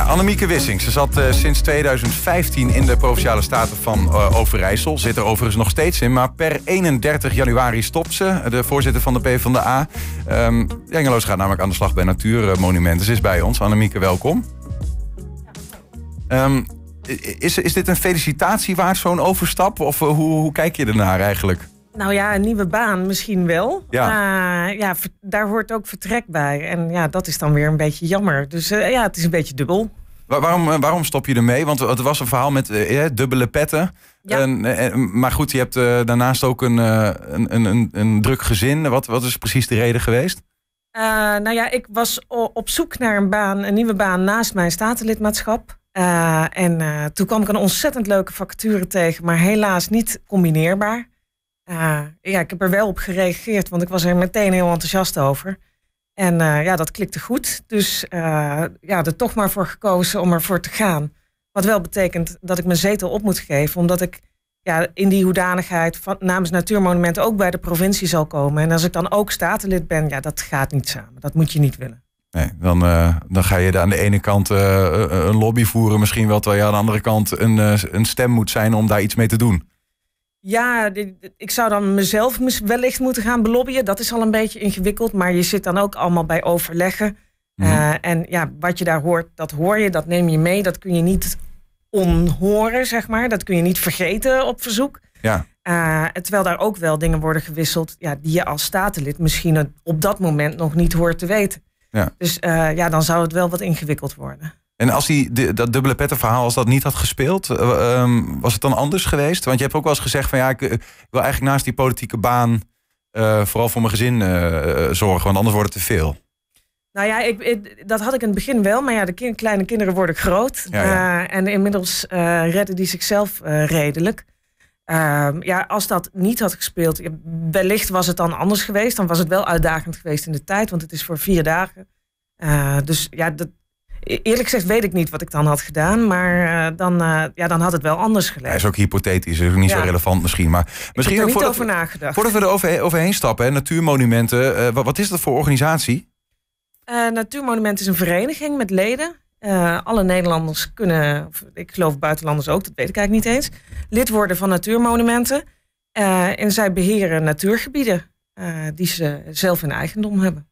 Nou, Annemieke Wissink, ze zat sinds 2015 in de Provinciale Staten van Overijssel. Zit er overigens nog steeds in, maar per 31 januari stopt ze. De voorzitter van de PvdA. Hengelo's gaat namelijk aan de slag bij Natuurmonumenten. Ze is bij ons. Annemieke, welkom. Is dit een felicitatie waard, zo'n overstap? Of hoe kijk je ernaar eigenlijk? Nou ja, een nieuwe baan misschien wel. Ja. Ja, daar hoort ook vertrek bij. En ja, dat is dan weer een beetje jammer. Dus ja, het is een beetje dubbel. Waarom stop je ermee? Want het was een verhaal met dubbele petten. Ja. Maar goed, je hebt daarnaast ook een druk gezin. Wat is precies de reden geweest? Nou ja, ik was op zoek naar een nieuwe baan naast mijn statenlidmaatschap. En toen kwam ik een ontzettend leuke vacature tegen, maar helaas niet combineerbaar. Ja, ik heb er wel op gereageerd, want ik was er meteen heel enthousiast over. En ja, dat klikte goed. Dus ja, er toch maar voor gekozen om ervoor te gaan. Wat wel betekent dat ik mijn zetel op moet geven, omdat ik ja, in die hoedanigheid namens Natuurmonumenten ook bij de provincie zal komen. En als ik dan ook statenlid ben, ja, dat gaat niet samen. Dat moet je niet willen. Nee, dan ga je aan de ene kant een lobby voeren misschien wel, terwijl je aan de andere kant een stem moet zijn om daar iets mee te doen. Ja, ik zou dan mezelf wellicht moeten gaan belobbyen. Dat is al een beetje ingewikkeld, maar je zit dan ook allemaal bij overleggen. En ja, wat je daar hoort, dat hoor je, dat neem je mee. Dat kun je niet onhoren, zeg maar. Dat kun je niet vergeten op verzoek. Ja. Terwijl daar ook wel dingen worden gewisseld ja, die je als statenlid misschien op dat moment nog niet hoort te weten. Ja. Dus ja, dan zou het wel wat ingewikkeld worden. En als dat dubbele pettenverhaal, als dat niet had gespeeld, was het dan anders geweest? Want je hebt ook wel eens gezegd van ja, ik wil eigenlijk naast die politieke baan vooral voor mijn gezin zorgen, want anders wordt het te veel. Nou ja, dat had ik in het begin wel, maar ja, de kleine kinderen worden groot. Ja, ja. En inmiddels redden die zichzelf redelijk. Ja, als dat niet had gespeeld, wellicht was het dan anders geweest. Dan was het wel uitdagend geweest in de tijd, want het is voor 4 dagen. Dus ja, eerlijk gezegd weet ik niet wat ik dan had gedaan. Maar dan had het wel anders gelegen. Hij is ook hypothetisch, is ook niet zo relevant misschien. Maar misschien ik heb er niet over nagedacht. Voordat we er overheen stappen, hè, Natuurmonumenten. Wat is dat voor organisatie? Natuurmonumenten is een vereniging met leden. Alle Nederlanders kunnen, ik geloof buitenlanders ook, dat weet ik eigenlijk niet eens, lid worden van Natuurmonumenten. En zij beheren natuurgebieden die ze zelf in eigendom hebben.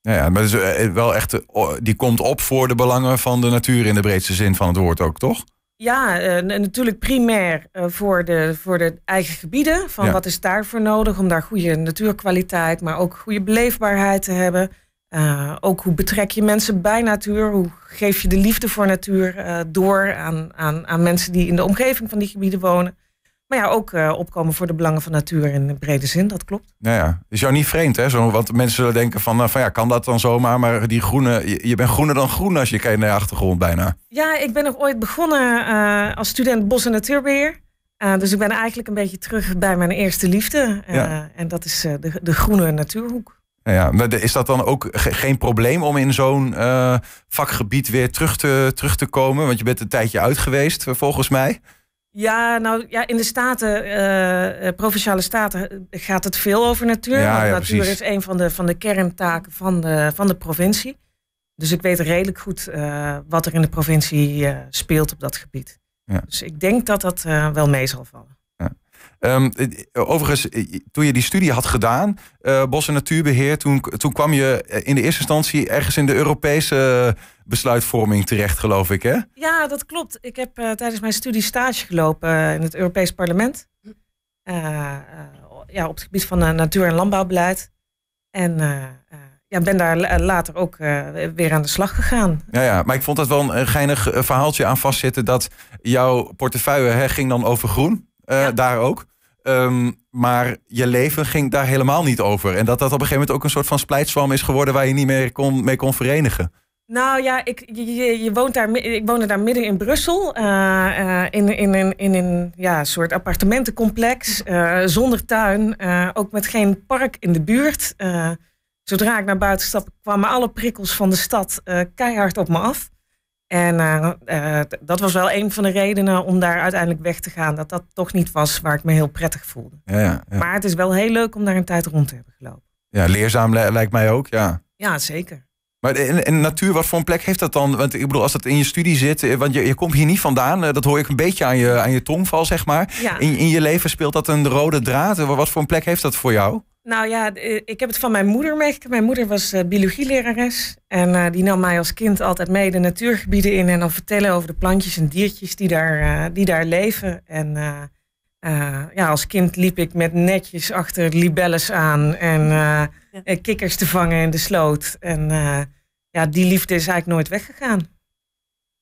Ja, maar dus wel echt, die komt op voor de belangen van de natuur in de breedste zin van het woord ook, toch? Ja, natuurlijk primair voor de eigen gebieden. Van wat is daarvoor nodig om daar goede natuurkwaliteit, maar ook goede beleefbaarheid te hebben. Ook hoe betrek je mensen bij natuur? Hoe geef je de liefde voor natuur door aan mensen die in de omgeving van die gebieden wonen? Maar ja, ook opkomen voor de belangen van natuur in de brede zin, dat klopt. Nou ja, is jou niet vreemd, hè? Want mensen zullen denken van ja, kan dat dan zomaar? Maar die groene, je bent groener dan groen als je kijkt naar je achtergrond bijna. Ja, ik ben nog ooit begonnen als student bos- en natuurbeheer. Dus ik ben eigenlijk een beetje terug bij mijn eerste liefde. En dat is de groene natuurhoek. Ja, maar is dat dan ook geen probleem om in zo'n vakgebied weer terug te komen? Want je bent een tijdje uit geweest, volgens mij. Ja, nou ja, in de staten, provinciale staten, gaat het veel over natuur. Ja, want natuur precies. Is een van de kerntaken van de provincie. Dus ik weet redelijk goed wat er in de provincie speelt op dat gebied. Ja. Dus ik denk dat dat wel mee zal vallen. Overigens, toen je die studie had gedaan, bos- en natuurbeheer, toen kwam je in de eerste instantie ergens in de Europese besluitvorming terecht, geloof ik, hè? Ja, dat klopt. Ik heb tijdens mijn studie stage gelopen in het Europees Parlement. Ja, op het gebied van natuur- en landbouwbeleid. En ja, ben daar later ook weer aan de slag gegaan. Ja, maar ik vond dat wel een geinig verhaaltje aan vastzitten, dat jouw portefeuille ging dan over groen. Daar ook. Maar je leven ging daar helemaal niet over. En dat op een gegeven moment ook een soort van splijtswam is geworden waar je niet meer mee kon verenigen. Nou ja, ik woonde daar midden in Brussel. In een soort appartementencomplex. Zonder tuin. Ook met geen park in de buurt. Zodra ik naar buiten stapte, kwamen alle prikkels van de stad keihard op me af. En dat was wel een van de redenen om daar uiteindelijk weg te gaan. Dat toch niet was waar ik me heel prettig voelde. Ja. Maar het is wel heel leuk om daar een tijd rond te hebben gelopen. Ja, leerzaam lijkt mij ook, ja. Ja, zeker. Maar en natuur, wat voor een plek heeft dat dan? Want ik bedoel, als dat in je studie zit, want je komt hier niet vandaan. Dat hoor ik een beetje aan je tongval, zeg maar. Ja. In je leven speelt dat een rode draad. Wat voor een plek heeft dat voor jou? Nou ja, ik heb het van mijn moeder meegekregen. Mijn moeder was biologielerares. En die nam mij als kind altijd mee de natuurgebieden in. En dan vertellen over de plantjes en diertjes die daar leven. En als kind liep ik met netjes achter libelles aan. En kikkers te vangen in de sloot. En die liefde is eigenlijk nooit weggegaan.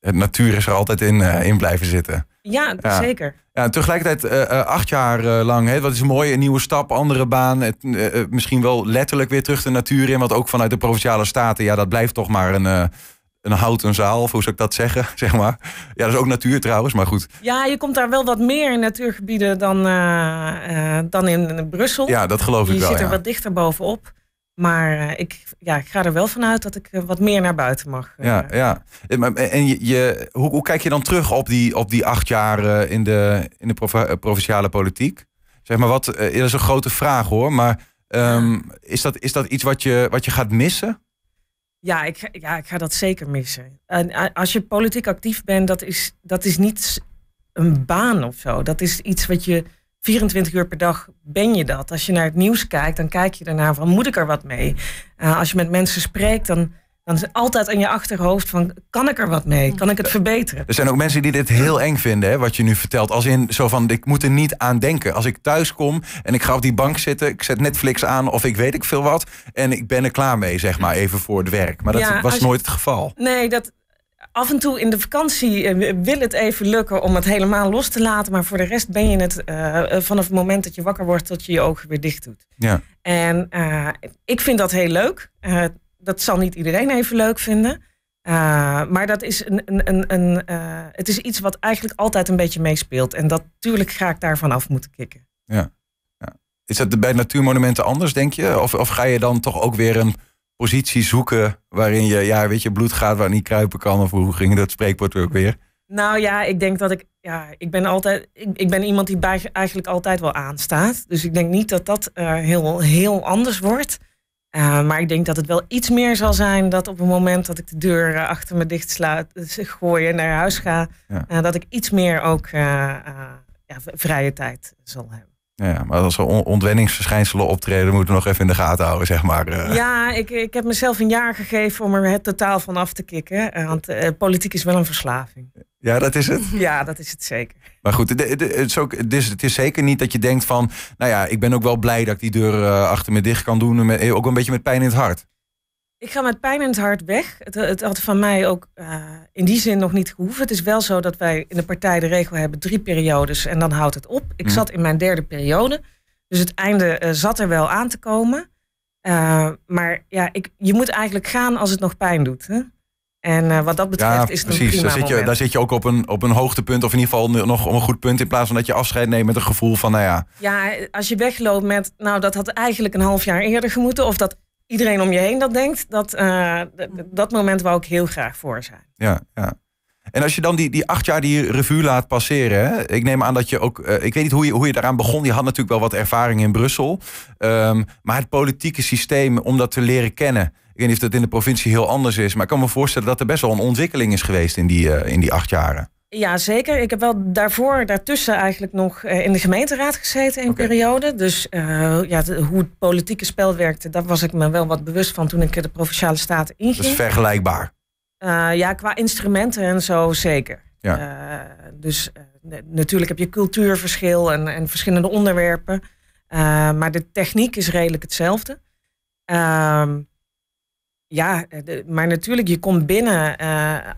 De natuur is er altijd in blijven zitten. Ja, zeker. Ja, tegelijkertijd 8 jaar lang, hè, wat is mooi, een nieuwe stap, andere baan. Misschien wel letterlijk weer terug de natuur in. Want ook vanuit de Provinciale Staten, ja, dat blijft toch maar een houten zaal. Of hoe zou ik dat zeggen, zeg maar. Ja, dat is ook natuur trouwens, maar goed. Ja, je komt daar wel wat meer in natuurgebieden dan in Brussel. Ja, dat geloof ik wel. Je zit er wat dichter bovenop. Maar ik ga er wel vanuit dat ik wat meer naar buiten mag. Ja. En hoe kijk je dan terug op die 8 jaar in de provinciale politiek? Zeg maar wat, dat is een grote vraag hoor. Maar is dat iets wat je gaat missen? Ja, ik ga dat zeker missen. En als je politiek actief bent, dat is niet een baan of zo. Dat is iets wat je... 24 uur per dag ben je dat. Als je naar het nieuws kijkt, dan kijk je ernaar van, moet ik er wat mee? Als je met mensen spreekt, dan is het altijd aan je achterhoofd van, kan ik er wat mee? Kan ik het verbeteren? Er zijn ook mensen die dit heel eng vinden, hè, wat je nu vertelt. Als in zo van, ik moet er niet aan denken. Als ik thuis kom en ik ga op die bank zitten, ik zet Netflix aan of ik veel wat. En ik ben er klaar mee, zeg maar, even voor het werk. Maar dat was nooit het geval. Nee, dat... Af en toe in de vakantie wil het even lukken om het helemaal los te laten. Maar voor de rest ben je het vanaf het moment dat je wakker wordt tot je ogen weer dicht doet. Ja. En ik vind dat heel leuk. Dat zal niet iedereen even leuk vinden. Maar dat is het is iets wat eigenlijk altijd een beetje meespeelt. En natuurlijk ga ik daarvan af moeten kicken. Ja. Ja. Is dat bij Natuurmonumenten anders, denk je? Of ga je dan toch ook weer een... positie zoeken waarin je, bloed gaat waar niet kruipen kan? Of hoe ging dat spreekwoord ook weer? Nou ja, ik denk dat ik ben iemand die eigenlijk altijd wel aanstaat. Dus ik denk niet dat dat heel anders wordt. Maar ik denk dat het wel iets meer zal zijn dat op het moment dat ik de deur achter me dicht gooi en naar huis ga, dat ik iets meer ook vrije tijd zal hebben. Ja, maar als er ontwenningsverschijnselen optreden, moeten we nog even in de gaten houden, zeg maar. Ja, ik heb mezelf een jaar gegeven om er het totaal van af te kicken. Want politiek is wel een verslaving. Ja, dat is het? Ja, dat is het zeker. Maar goed, het is zeker niet dat je denkt van... nou ja, ik ben ook wel blij dat ik die deur achter me dicht kan doen. Ook een beetje met pijn in het hart. Ik ga met pijn in het hart weg. Het had van mij ook in die zin nog niet gehoeven. Het is wel zo dat wij in de partij de regel hebben 3 periodes en dan houdt het op. Ik zat in mijn 3e periode. Dus het einde zat er wel aan te komen. Maar je moet eigenlijk gaan als het nog pijn doet. Hè? En wat dat betreft is het precies. Een prima moment. Daar zit je ook op een hoogtepunt of in ieder geval nog op een goed punt in plaats van dat je afscheid neemt met een gevoel van nou ja. Ja, als je wegloopt met nou dat had eigenlijk een half jaar eerder gemoeten of dat iedereen om je heen dat denkt, dat moment wou ik heel graag voor zijn. Ja. En als je dan die 8 jaar die revue laat passeren, hè? Ik neem aan dat je ook... ik weet niet hoe je daaraan begon. Je had natuurlijk wel wat ervaring in Brussel. Maar het politieke systeem, om dat te leren kennen... Ik weet niet of dat in de provincie heel anders is... maar ik kan me voorstellen dat er best wel een ontwikkeling is geweest in die 8 jaren. Ja, zeker. Ik heb wel daartussen eigenlijk nog in de gemeenteraad gezeten in een periode. Dus hoe het politieke spel werkte, daar was ik me wel wat bewust van toen ik de Provinciale Staten inging. Dat is vergelijkbaar? Qua instrumenten en zo zeker. Ja. Natuurlijk heb je cultuurverschil en verschillende onderwerpen. Maar de techniek is redelijk hetzelfde. Maar natuurlijk, je komt binnen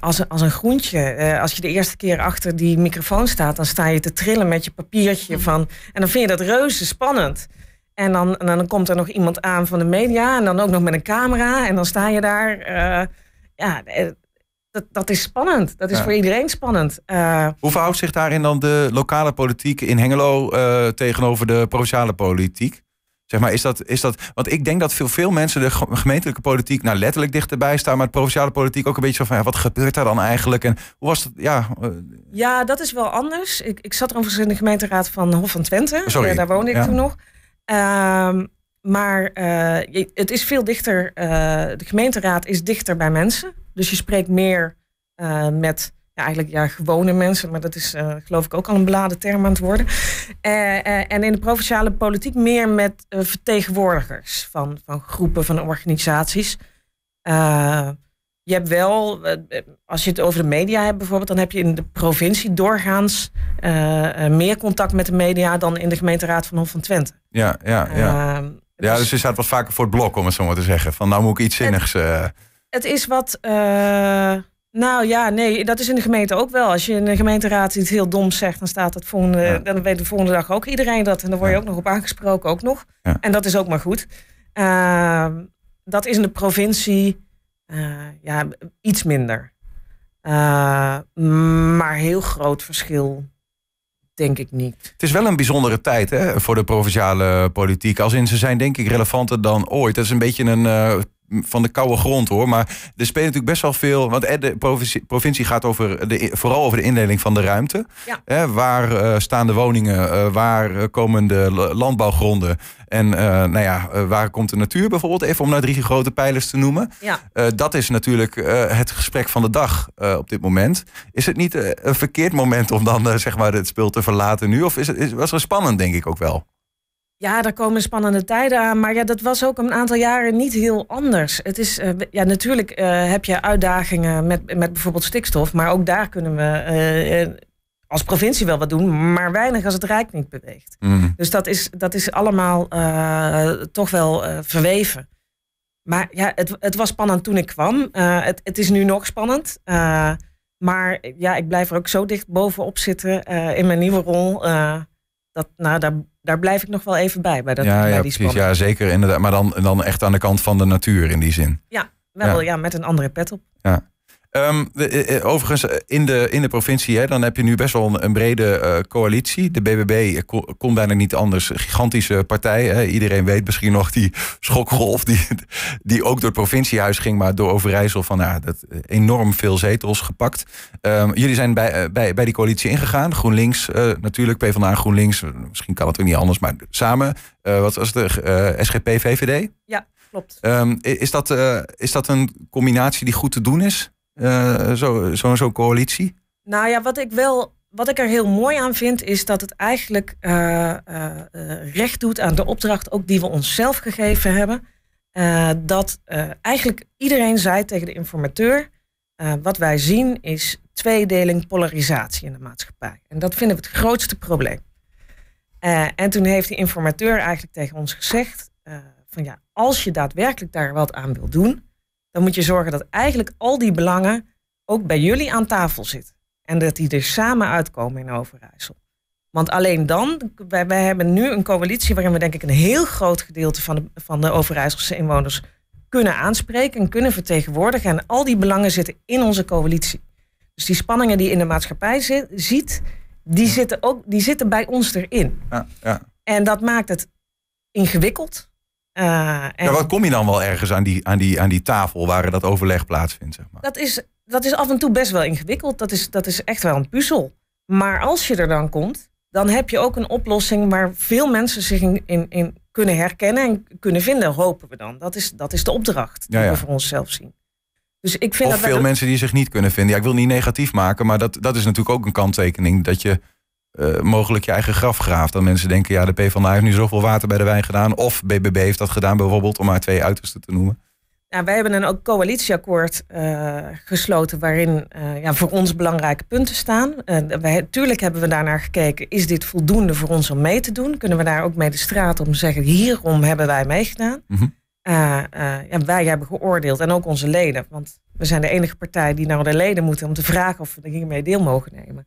als een groentje. Als je de eerste keer achter die microfoon staat, dan sta je te trillen met je papiertje. En dan vind je dat reuze spannend. En dan komt er nog iemand aan van de media en dan ook nog met een camera. En dan sta je daar. Dat is spannend. Dat is voor iedereen spannend. Hoe verhoudt zich daarin dan de lokale politiek in Hengelo tegenover de provinciale politiek? Zeg maar, is dat, want ik denk dat veel mensen de gemeentelijke politiek nou letterlijk dichterbij staan, maar de provinciale politiek ook een beetje zo van, wat gebeurt daar dan eigenlijk? En hoe was dat? Ja, dat is wel anders. Ik zat er overigens in de gemeenteraad van Hof van Twente. Sorry. Daar woonde ik toen nog. Maar het is veel dichter. De gemeenteraad is dichter bij mensen. Dus je spreekt meer met gewone mensen. Maar dat is geloof ik ook al een beladen term aan het worden. En in de provinciale politiek meer met vertegenwoordigers van groepen, van organisaties. Je hebt wel, als je het over de media hebt bijvoorbeeld, dan heb je in de provincie doorgaans meer contact met de media dan in de gemeenteraad van Hof van Twente. Ja. Dus je staat wat vaker voor het blok, om het zo maar te zeggen. Van nou moet ik iets zinnigs. Het is wat. Dat is in de gemeente ook wel. Als je in de gemeenteraad iets heel doms zegt, dan staat dat dan weet de volgende dag ook iedereen dat. En dan word je ook nog op aangesproken. Ja. En dat is ook maar goed. Dat is in de provincie. Iets minder. Maar heel groot verschil denk ik niet. Het is wel een bijzondere tijd hè, voor de provinciale politiek. Als in ze zijn denk ik relevanter dan ooit. Dat is een beetje een van de koude grond hoor. Maar er speelt natuurlijk best wel veel. Want de provincie gaat vooral over de indeling van de ruimte. Ja. Waar staan de woningen? Waar komen de landbouwgronden? En waar komt de natuur bijvoorbeeld? Even om nou 3 grote pijlers te noemen. Ja. Dat is natuurlijk het gesprek van de dag op dit moment. Is het niet een verkeerd moment om dan het spul te verlaten nu? Of was het spannend denk ik ook wel? Ja, daar komen spannende tijden aan. Maar dat was ook een aantal jaren niet heel anders. Het is, natuurlijk heb je uitdagingen met bijvoorbeeld stikstof. Maar ook daar kunnen we als provincie wel wat doen. Maar weinig als het Rijk niet beweegt. Mm. Dus dat is allemaal toch wel verweven. Maar ja, het was spannend toen ik kwam. Het is nu nog spannend. Maar ja, ik blijf er ook zo dicht bovenop zitten in mijn nieuwe rol. Daar blijf ik nog wel even bij dat, bij die spanning. Ja, zeker inderdaad. Maar dan echt aan de kant van de natuur in die zin. Ja, wel ja met een andere pet op. Ja. Overigens, in de provincie, hè, dan heb je nu best wel een brede coalitie. De BBB kon bijna niet anders. Gigantische partij. Hè. Iedereen weet misschien nog die schokgolf die ook door het provinciehuis ging, maar door Overijssel dat enorm veel zetels gepakt. Jullie zijn bij die coalitie ingegaan. GroenLinks natuurlijk, PvdA, GroenLinks. Misschien kan het ook niet anders, maar samen. Wat was het? SGP, VVD? Ja, klopt. Is dat een combinatie die goed te doen is? Zo'n coalitie? Nou ja, wat ik er heel mooi aan vind, is dat het eigenlijk recht doet aan de opdracht ook die we onszelf gegeven hebben. Dat eigenlijk iedereen zei tegen de informateur, wat wij zien is tweedeling, polarisatie in de maatschappij. En dat vinden we het grootste probleem. En toen heeft die informateur eigenlijk tegen ons gezegd, als je daadwerkelijk daar wat aan wil doen, dan moet je zorgen dat eigenlijk al die belangen ook bij jullie aan tafel zitten. En dat die er samen uitkomen in Overijssel. Want alleen dan, wij hebben nu een coalitie waarin we denk ik een heel groot gedeelte van de Overijsselse inwoners kunnen aanspreken en kunnen vertegenwoordigen. En al die belangen zitten in onze coalitie. Dus die spanningen die je in de maatschappij zitten bij ons erin. Ja. En dat maakt het ingewikkeld. Wat kom je dan wel ergens aan die tafel waar dat overleg plaatsvindt? Zeg maar. Dat is af en toe best wel ingewikkeld. Dat is echt wel een puzzel. Maar als je er dan komt, dan heb je ook een oplossing waar veel mensen zich in kunnen herkennen en kunnen vinden, hopen we dan. Dat is de opdracht die we voor onszelf zien. Dus ik vind veel mensen die zich niet kunnen vinden. Ja, ik wil niet negatief maken, maar dat is natuurlijk ook een kanttekening dat je mogelijk je eigen graf graaft. Dat mensen denken, de PvdA heeft nu zoveel water bij de wijn gedaan. Of BBB heeft dat gedaan bijvoorbeeld, om maar 2 uitersten te noemen. Nou, wij hebben een coalitieakkoord gesloten waarin voor ons belangrijke punten staan. Tuurlijk hebben we daarnaar gekeken, is dit voldoende voor ons om mee te doen? Kunnen we daar ook mee de straat om zeggen, hierom hebben wij meegedaan? Mm-hmm. Wij hebben geoordeeld en ook onze leden. Want we zijn de enige partij die naar de leden moeten om te vragen of we hiermee deel mogen nemen.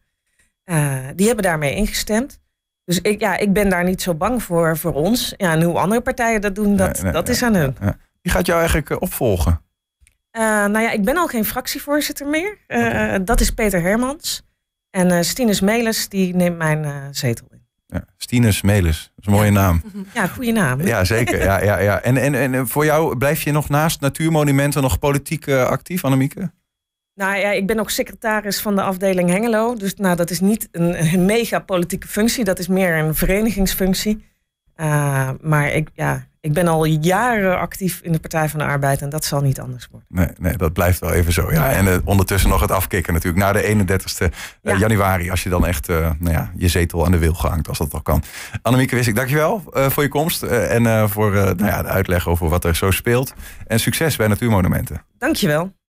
Die hebben daarmee ingestemd. Dus ik ben daar niet zo bang voor ons. Ja, en hoe andere partijen dat doen, dat is aan hun. Ja. Wie gaat jou eigenlijk opvolgen? Ik ben al geen fractievoorzitter meer. Dat is Peter Hermans. En Stine Smelis, die neemt mijn zetel in. Ja, Stine Smelis, dat is een mooie naam. Ja, goede naam. Ja, zeker. Ja. En voor jou, blijf je nog naast Natuurmonumenten nog politiek actief, Annemieke? Nou ja, ik ben ook secretaris van de afdeling Hengelo. Dus dat is niet een mega politieke functie. Dat is meer een verenigingsfunctie. Maar ik, ja, Ik ben al jaren actief in de Partij van de Arbeid en dat zal niet anders worden. Nee, dat blijft wel even zo. Ja. En ondertussen nog het afkicken natuurlijk. Na de 31ste januari, als je dan echt je zetel aan de wil gehangt, als dat al kan. Annemieke Wissink, dankjewel voor je komst. En voor de uitleg over wat er zo speelt. En succes bij Natuurmonumenten. Dankjewel.